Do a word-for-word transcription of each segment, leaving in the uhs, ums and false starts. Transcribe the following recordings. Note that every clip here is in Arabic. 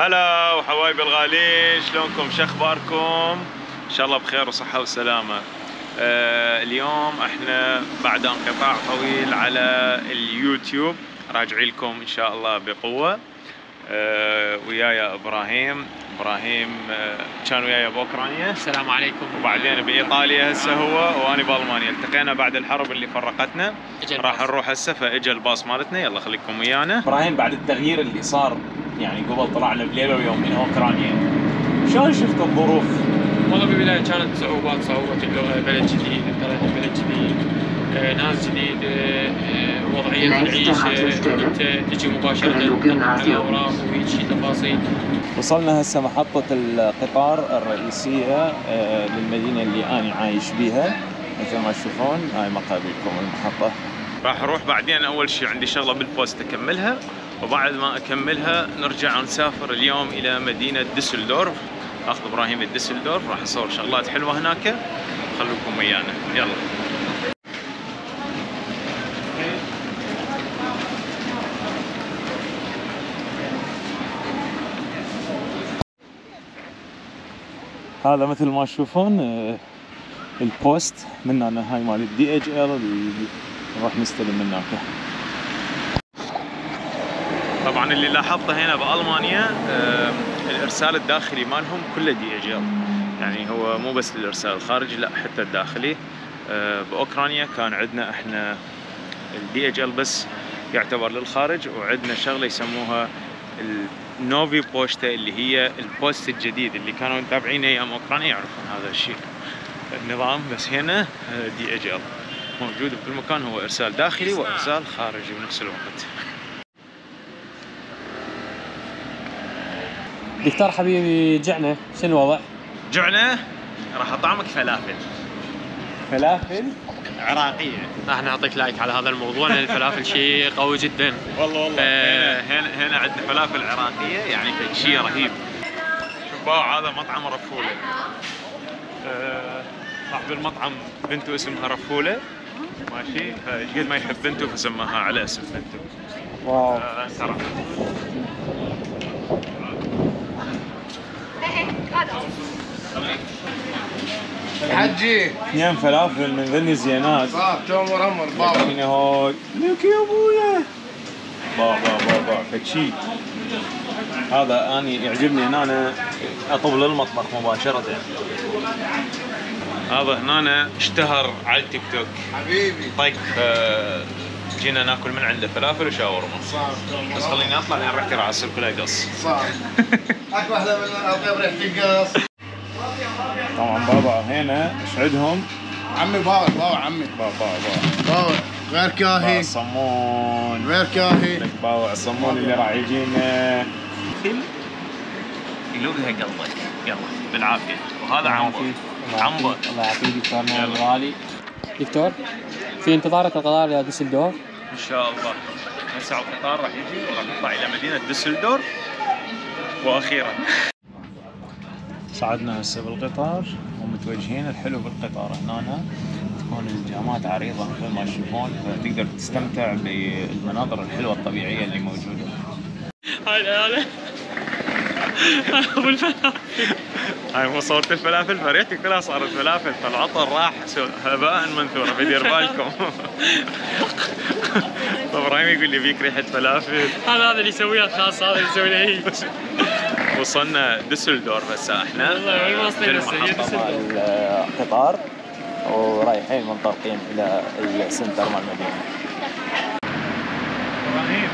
هلا وحبايبي الغالين، شلونكم؟ شخباركم؟ ان شاء الله بخير وصحه وسلامه. آه اليوم احنا بعد انقطاع طويل على اليوتيوب راجعين لكم ان شاء الله بقوه. آه وياي ابراهيم. ابراهيم آه كان وياي باوكرانيا، السلام عليكم، وبعدين بايطاليا هسه هو، وانا بالمانيا. التقينا بعد الحرب اللي فرقتنا، راح نروح هسه فاجى الباص مالتنا. يلا خليكم ويانا. ابراهيم، بعد التغيير اللي صار يعني قبل طلعنا بليله ويوم من اوكرانيا، شلون شفت الظروف؟ والله بالبدايه كانت صعوبات، صعوبه اللغه، بلد جديد، انت بلد جديد، ناس جديد، وضعيه العيشه، انت تجي مباشره على الاوراق وهيجي تفاصيل. وصلنا هسه محطه القطار الرئيسيه للمدينه اللي انا عايش بيها، مثل ما تشوفون هاي مقابلكم المحطه. راح اروح بعدين، اول شيء عندي شغله بالبوست اكملها، وبعد ما اكملها نرجع ونسافر اليوم الى مدينه ديسلدورف. اخذ ابراهيم لديسلدورف، راح اصور شغلات حلوه هناك، خلوكم ويانا. يلا هذا مثل ما تشوفون البوست من هنا، هاي مال الدي اتش ال، راح نستلم من هناك. طبعا اللي لاحظته هنا بالمانيا الارسال الداخلي مالهم كله دي اتش ال، يعني هو مو بس الارسال الخارجي لا حتى الداخلي. باوكرانيا كان عندنا احنا الدي اتش ال بس يعتبر للخارج، وعندنا شغله يسموها النوفي بوشتا اللي هي البوست الجديد، اللي كانوا متابعينه ايام اوكرانيا يعرفون هذا الشيء النظام، بس هنا دي اتش ال موجود بكل مكان، هو ارسال داخلي وارسال خارجي بنفس الوقت. دكتور حبيبي، جعنا، شنو الوضع؟ جعنا، راح اطعمك فلافل. فلافل؟ عراقية. راح نعطيك لايك على هذا الموضوع لان الفلافل شيء قوي جدا. والله والله آه هنا هنا عندنا فلافل عراقية، يعني شيء رهيب. شوف باو، هذا مطعم رفولة. آه صاحب المطعم بنته اسمها رفولة، ماشي، فقد ما يحب بنته فسماها على اسم بنته. واو. آه سرعة. حجي اثنين فلافل من ذني زينات صح، تومر امر بابا من هاي، لك يا ابويا بابا بابا فشي. هذا اني يعجبني ان انا اطب للمطبخ مباشره. هذا هنا اشتهر على التيك توك حبيبي طق، جينا ناكل من عنده فلافل وشاورما، بس خليني اطلع لان ريحتي راح تصير كلها قص صح. اكو واحده من اطيب ريحتي قص. طبعا بابا هنا ايش عندهم؟ عمي بابا بابا عمي بابا بابا بابا غير كاهي صمون، غير كاهي لك بابا الصمون اللي راح يجينا يلوقها قلبك. يلا بالعافيه. وهذا عمبو عمبو، الله يعطيك دكتور نور غالي. دكتور، في انتظارك القطار الى ديسلدورف؟ ان شاء الله هسه القطار راح يجي وراح نطلع الى مدينه ديسلدورف. واخيرا صعدنا هسه بالقطار ومتوجهين. الحلو بالقطار هنا تكون الجامات عريضه مثل ما تشوفون، فتقدر تستمتع بالمناظر الحلوه الطبيعيه اللي موجوده. هاي الآلة والفلافل، هاي مو صورة الفلافل، فريحتي كلها صارت فلافل، فالعطر راح هباء منثورا، فدير بالكم. ابراهيم يقول لي بيك ريحة فلافل. هذا هذا اللي يسويها الخاص، هذا اللي يسوي له هيك. وصلنا ديسلدورف هسه احنا، والله وين واصلين هسه؟ القطار ورايحين منطلقين الى السنتر مال المدينة. ابراهيم،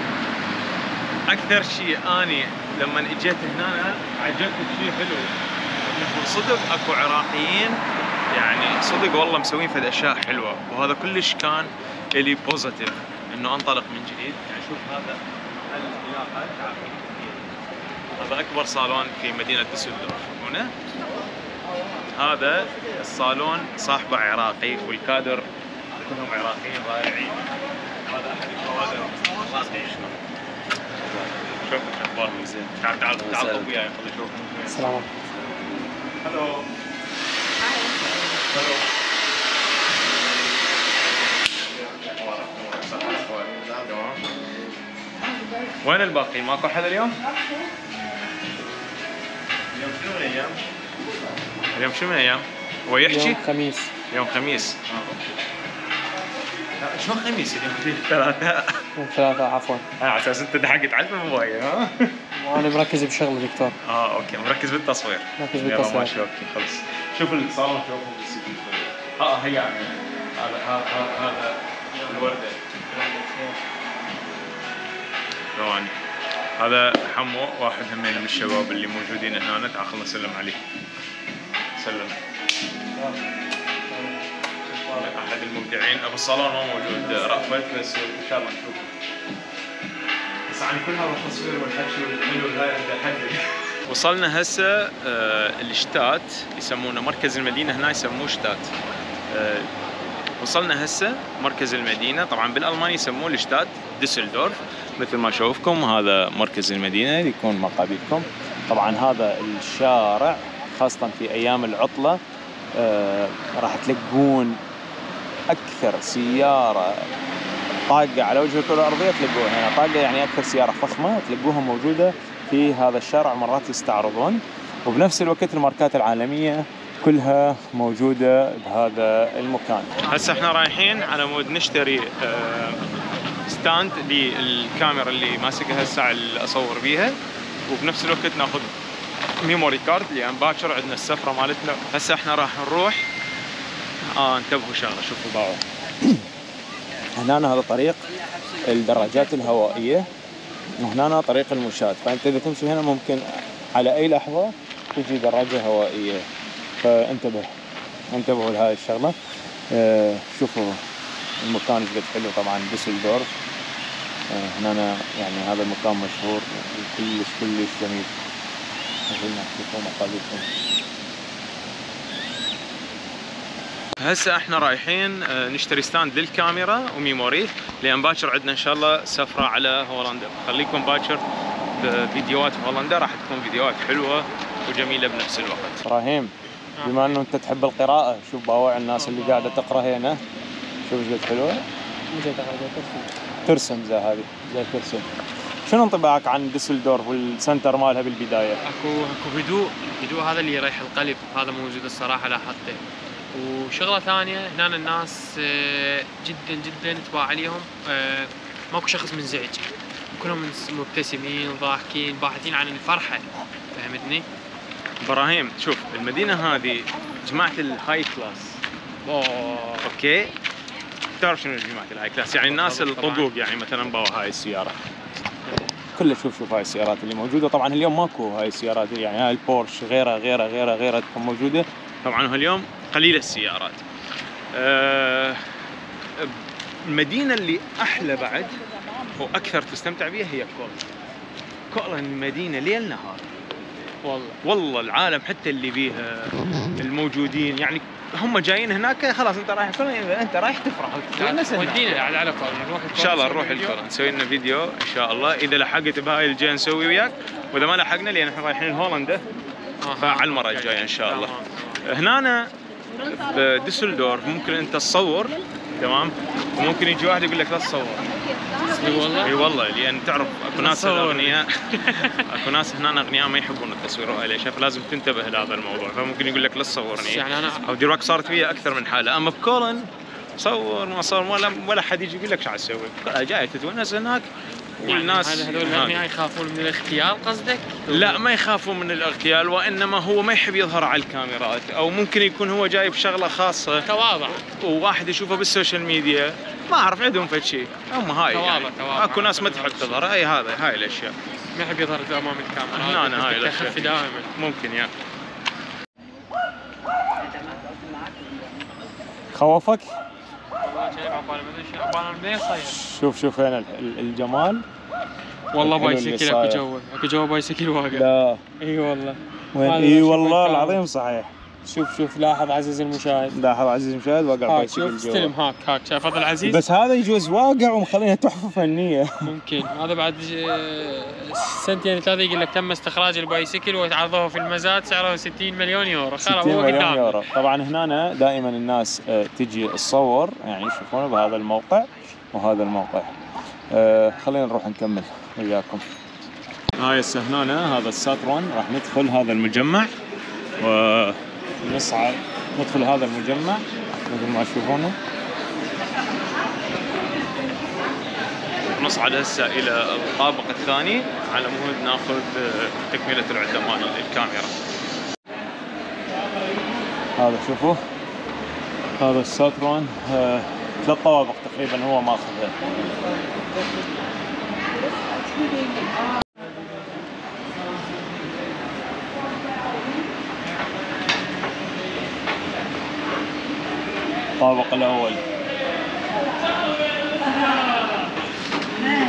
اكثر شيء اني لما اجيت هنا عجبني شيء حلو، صدق اكو عراقيين يعني صدق والله مسوين فد اشياء حلوه، وهذا كلش كان الي بوزيتيف انه انطلق من جديد. يعني شوف هذا العلاقه، هذا اكبر صالون في مدينه ديسلدورف هنا. هذا الصالون صاحبه عراقي والكادر كلهم عراقيين رائعين. هذا احد الكوادر العراقيين. شوف اخبارهم زين. تعال تعال تعال طب وياي خلينا نشوف. السلام عليكم. هلو هلو وين الباقي؟ ماكو حدا اليوم؟ شنو من ايام؟ اليوم شنو من ايام؟ هو يحكي؟ يوم خميس. يوم خميس. اه شنو خميس؟ اليوم ثلاثاء. يوم ثلاثاء عفوا. اه على اساس انت دحقت على الموبايل ها؟ وانا مركز بشغله دكتور. اه اوكي مركز بالتصوير. مركز بالتصوير. ماشي اوكي خلص. شوف اللي صار لهم شوفهم بالسجن. اه هي يعني هذا هذا هذا الورده. رواني. هذا حمو واحد همين من الشباب اللي موجودين هنا. تعال خلنا نسلم عليه. سلم. احد المبدعين ابو الصالون هو موجود رأفت بس ان شاء الله نشوفه. بس عن كل هذا التصوير والحكي والحلو الغايه بدي وصلنا هسه الشتات يسمونه مركز المدينه هنا يسموه شتات. وصلنا هسه مركز المدينه طبعا بالالماني يسموه الشتات دوسلدورف مثل ما شوفكم هذا مركز المدينه يكون مقابلكم. طبعا هذا الشارع خاصه في ايام العطله آه، راح تلقون اكثر سياره طاقه على وجه الكره الارضيه تلقوها يعني طاقه يعني اكثر سياره فخمه تلقوها موجوده في هذا الشارع مرات يستعرضون وبنفس الوقت الماركات العالميه كلها موجوده بهذا المكان. هسه احنا رايحين على مود نشتري آه ستاند للكاميرا اللي ماسكها هسه اللي اصور بيها وبنفس الوقت ناخذ ميموري كارد لان باكر عندنا السفره مالتنا. هسه احنا راح نروح اه انتبهوا شغله شوفوا باعوا هنا هذا طريق الدراجات الهوائيه وهنا طريق المشاة فانت اذا تمشي هنا ممكن على اي لحظه تجي دراجه هوائيه فانتبه انتبهوا لهاي الشغله. اه شوفوا المكان ايش قد حلو طبعا دوسلدورف اه هنا يعني هذا المكان مشهور كلش كلش جميل. هسه احنا رايحين نشتري ستاند للكاميرا وميموري لان باكر عندنا ان شاء الله سفره على هولندا. خليكم باكر بفيديوهات هولندا راح تكون فيديوهات حلوه وجميله بنفس الوقت. ابراهيم بما انه انت تحب القراءه شوف باوع الناس اللي قاعده تقرا هنا شوف ايش قد حلوه. ترسم زي هذه زي ترسم. شنو انطباعك عن دوسلدورف والسنتر مالها بالبدايه؟ اكو اكو هدوء، الهدوء هذا اللي يريح القلب، هذا موجود الصراحه لاحظته. وشغله ثانيه هنا الناس جدا جدا تباع عليهم ماكو شخص منزعج. كلهم مبتسمين ضاحكين باحثين عن الفرحه فهمتني؟ ابراهيم شوف المدينه هذه جماعه الهاي كلاس. اوه اوكي؟ تعرف شنو جماعه الهاي كلاس؟ يعني الناس الطقوق يعني مثلا باوا هاي السياره. كله شوف شوف هاي السيارات اللي موجوده طبعا اليوم ماكو هاي السيارات يعني هاي البورش غيرها غيرها غيرها غيرها تكون موجوده طبعا هاليوم قليله السيارات. أه المدينه اللي احلى بعد واكثر تستمتع بها هي كولن. كولن المدينه ليل نهار والله والله العالم حتى اللي بيها الموجودين يعني هم جايين هناك خلاص انت رايح كولن اذا انت رايح تفرح ودينا على على كولن ان شاء الله نروح الكولن نسوي لنا فيديو ان شاء الله اذا لحقت بهاي الجاي نسوي وياك واذا ما لحقنا لان احنا رايحين هولندا فعلى المره الجايه ان شاء الله. هنا بدوسلدورف ممكن انت تصور تمام ممكن يجي واحد يقول لك لا تصور. اي والله اي والله لان تعرف اكو ناس اغنياء اكو ناس هنا اغنياء ما يحبون التصوير وهاي شايف لازم تنتبه لهذا الموضوع فممكن يقول لك لا تصورني يعني انا او ديراك صارت فيها اكثر من حاله. اما بكولن صور ما صور ولا ولا حد يجي يقول لك شو عسوي جاي تتونس هناك والناس يعني هذول الاغنياء يخافون من الاغتيال قصدك؟ لا ما يخافون من الاغتيال وانما هو ما يحب يظهر على الكاميرات او ممكن يكون هو جايب شغله خاصه تواضع وواحد يشوفه بالسوشيال ميديا ما اعرف عندهم فد شيء هم هاي تواضع يعني. تواضع اكو ناس ما تحب تظهر اي هذا هاي الاشياء ما يحب يظهر امام الكاميرا هنا هاي الاشياء دائما ممكن يا يعني. خوفك؟ شوف شوف هنا الجمال والله بايسكل اكو جوا اكو جوا بايسكل واقع لا اي والله اي والله العظيم صحيح. شوف شوف لاحظ عزيزي المشاهد لاحظ عزيزي المشاهد واقع بايسكل جوا شوف استلم هاك هاك شايف هذا العزيز بس هذا يجوز واقع ومخليها تحفه فنيه ممكن هذا بعد سنتين ثلاثه يقول لك تم استخراج البايسكل وعرضوه في المزاد سعره ستين مليون يورو خلاص هو قدامنا. طبعا هنا دائما الناس تجي تصور يعني يشوفونه بهذا الموقع وهذا الموقع. خلينا نروح نكمل وياكم. هاي هنا هذا الساترون، راح ندخل هذا المجمع ونصعد ندخل هذا المجمع مثل ما تشوفونه. نصعد هسه الى الطابق الثاني على مود ناخذ تكمله العده مال الكاميرا. هذا شوفوا هذا الساترون، ثلاث طوابق تقريبا هو ماخذها. الطابق الاول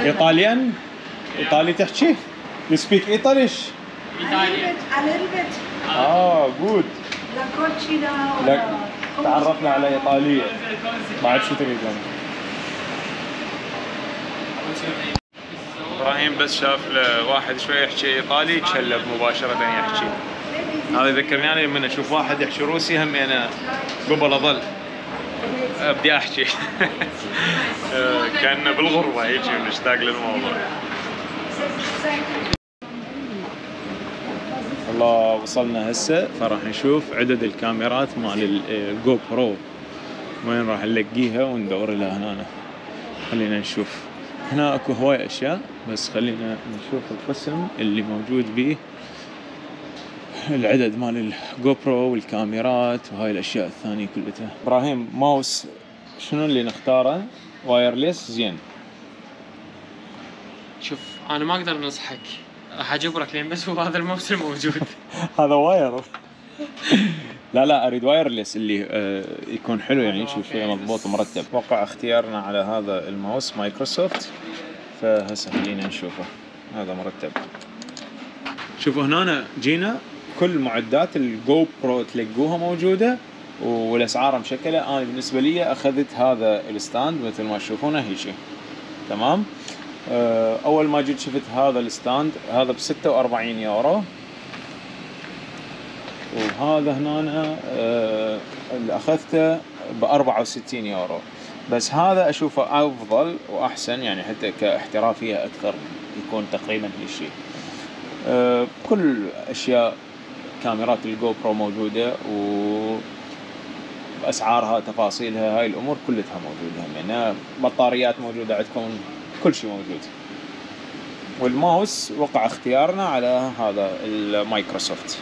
ايطاليان، ايطالي تحكي؟ You speak Italish؟ ايطالي a little bit. اه جود. تعرفنا على ايطاليه. ما عاد شو تريد مني؟ ابراهيم بس شاف واحد شوي يحكي ايطالي تشلب مباشره يحكي. هذا يذكرني لما اشوف واحد يحكي روسي هم انا قبل اظل بدي احكي كان بالغربه هيجي مشتاق للموضوع. الله وصلنا هسه، فراح نشوف عدد الكاميرات مال الجو برو وين راح نلقيها وندور لها. هنا خلينا نشوف، هنا اكو هواي اشياء بس خلينا نشوف القسم اللي موجود به العدد مال الجو برو والكاميرات وهاي الاشياء الثانيه كلها. ابراهيم ماوس شنو اللي نختاره؟ وايرلس زين. شوف انا ما اقدر انصحك، راح اجبرك لين بس هو هذا الماوس الموجود هذا واير لا لا اريد وايرلس اللي آه يكون حلو يعني يشوف شيء مضبوط ومرتب. وقع اختيارنا على هذا الماوس مايكروسوفت، فهسه خلينا نشوفه هذا مرتب. شوفوا هنا جينا كل معدات الجو برو تلقوها موجوده والاسعار مشكله. انا بالنسبه لي اخذت هذا الستاند مثل ما تشوفونه هيجي تمام. اول ما جيت شفت هذا الستاند هذا ب ستة وأربعين يورو، وهذا هنا اللي اخذته ب أربعة وستين يورو، بس هذا اشوفه افضل واحسن يعني حتى كاحترافيه اكثر، يكون تقريبا هالشيء. كل اشياء كاميرات الجو برو موجوده واسعارها تفاصيلها هاي الامور كلها موجوده. يعني بطاريات موجوده عندكم، كل شيء موجود. والماوس وقع اختيارنا على هذا المايكروسوفت.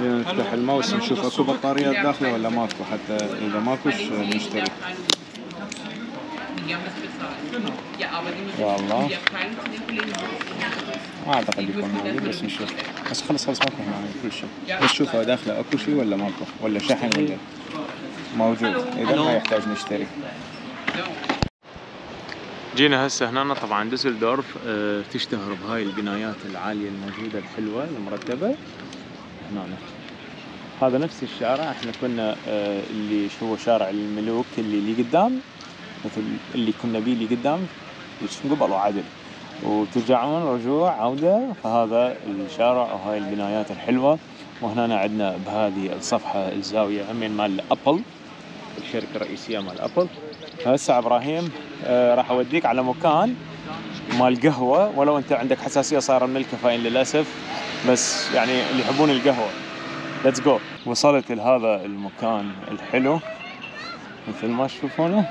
نفتح الماوس نشوف اكو بطاريات داخله ولا ماكو، حتى اذا ماكوش نشتري. والله ما اعتقد يكون موجود بس نشوف. بس خلص خلص ماكو هنا كل شيء، بس شوفها داخله اكو شيء ولا ماكو، ولا شحن ولا موجود، اذا ما يحتاج نشتري. جينا هسه هنا طبعا دوسلدورف أه تشتهر بهاي البنايات العاليه الموجوده الحلوه المرتبه. هنا هذا نفس الشارع احنا كنا أه اللي هو شارع الملوك اللي اللي قدام، مثل اللي كنا بيه اللي قدام قبل وعدل وترجعون رجوع عوده، فهذا الشارع وهاي البنايات الحلوه. وهنا عندنا بهذه الصفحه الزاويه همين مال ابل، الشركه الرئيسيه مال ابل. هسه ابراهيم آه راح اوديك على مكان مال قهوه، ولو انت عندك حساسيه صايره من الكافيين للاسف، بس يعني اللي يحبون القهوه ليتس جو. وصلت لهذا المكان الحلو مثل ما تشوفونه،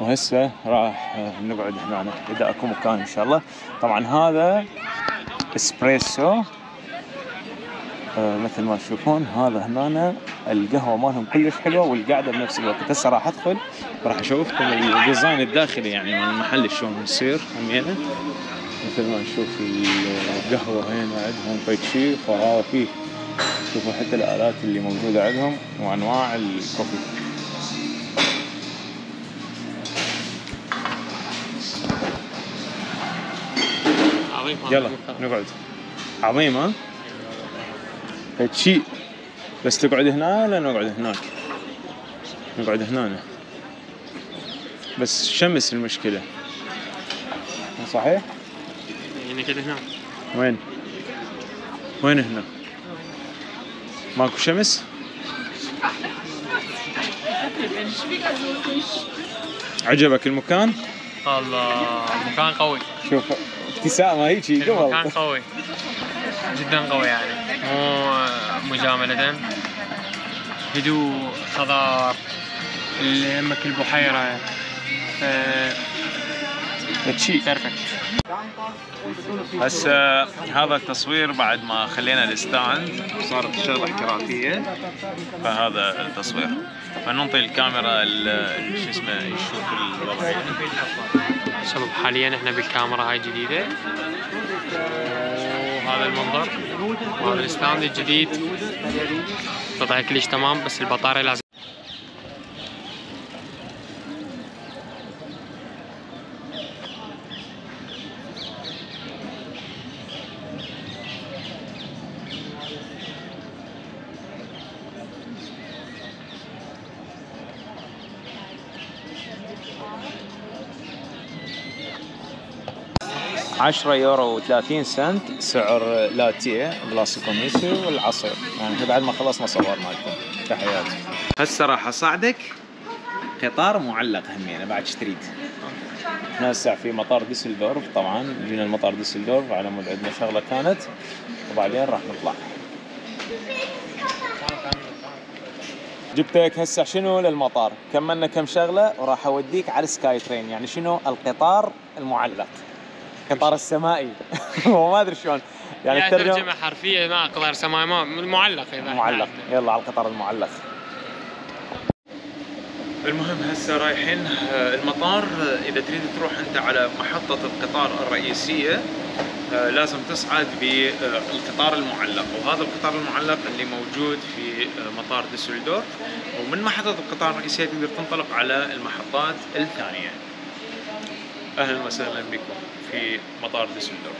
وهسه راح نقعد هنا اذا اكو مكان ان شاء الله. طبعا هذا اسبريسو مثل ما تشوفون، هذا هنا القهوه مالهم كلش حلوه والقعده بنفس الوقت. هسه راح ادخل راح اشوفكم الديزاين الداخلي يعني من المحل شلون يصير. همينه مثل ما نشوف القهوه هنا عندهم فد شيء خرافي، شوفوا حتى الالات اللي موجوده عندهم وانواع الكوفي. يلا نقعد. عظيم ها؟ هالشيء بس تقعد هنا ولا نقعد هناك؟ نقعد هنا بس شمس المشكلة. صحيح؟ يعني كده هنا وين؟ وين هنا؟ ماكو شمس؟ عجبك المكان؟ الله مكان قوي. شوف ابتسامه هيك قبل. مكان قوي جدا قوي يعني، مو مجامله. هدوء، خضار، اللي همك البحيره. شيء بيرفكت. هسه هذا التصوير بعد ما خلينا الستاند صارت شغله احترافيه، فهذا التصوير فننطي الكاميرا شو اسمه يشوف الوضع. شباب حاليا احنا بالكاميرا هاي جديده، وهذا المنظر وهذا الستاند الجديد. الوضع كلش تمام، بس البطاريه لازم. عشرة يورو وثلاثين سنت سعر لاتيه بلاص كوميسي والعصير. يعني بعد ما خلصنا صور مالكم تحياتي. هسه راح اصعدك قطار معلق همينه بعد اشتريت. احنا هسه في مطار دوسلدورف، طبعا جينا المطار دوسلدورف على مود عندنا شغله كانت، وبعدين راح نطلع. جبتك هسه شنو للمطار، كملنا كم شغله وراح اوديك على السكاي ترين، يعني شنو القطار المعلق، القطار السمائي. وما ادري شلون يعني ترجمه حرفيه، ما قطار سمائي، ما المعلق. المعلق يلا على القطار المعلق. المهم هسه رايحين المطار. اذا تريد تروح انت على محطه القطار الرئيسيه لازم تصعد بالقطار المعلق، وهذا القطار المعلق اللي موجود في مطار دوسلدورف، ومن محطه القطار الرئيسيه تقدر تنطلق على المحطات الثانيه. اهلا وسهلا بكم في مطار دوسلدورف.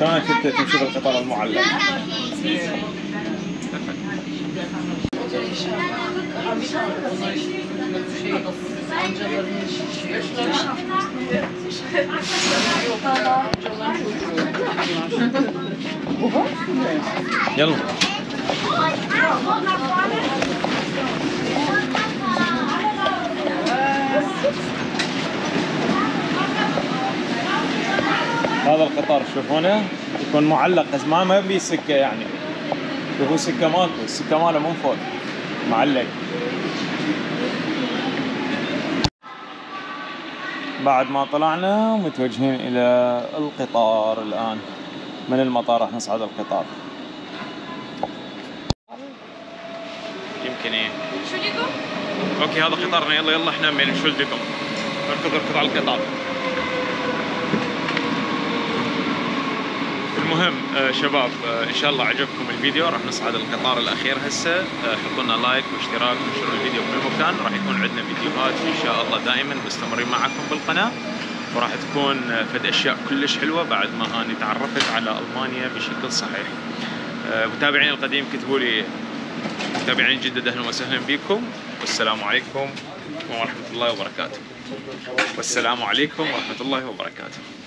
شلونك انت تمشي بالقطار المعلق؟ يلا هذا القطار تشوفونه يكون معلق ازمامه، ما بيه سكه، يعني شوفوا سكه مالته، السكه ماله من فوق معلق. بعد ما طلعنا متوجهين الى القطار الان، من المطار راح نصعد القطار. يمكن ايه اوكي هذا قطارنا. يلا يلا احنا من شولدكم نركض نركض على القطار. المهم شباب ان شاء الله عجبكم الفيديو، راح نصعد القطار الاخير هسه. حطوا لنا لايك واشتراك وانشروا الفيديو بكل مكان، راح يكون عندنا فيديوهات ان شاء الله دائما مستمرين معكم بالقناه، وراح تكون فد اشياء كلش حلوه بعد ما انا تعرفت على المانيا بشكل صحيح. متابعين القديم كتبوا لي، متابعين جدد اهلا وسهلا بكم، والسلام عليكم ورحمه الله وبركاته. والسلام عليكم ورحمه الله وبركاته.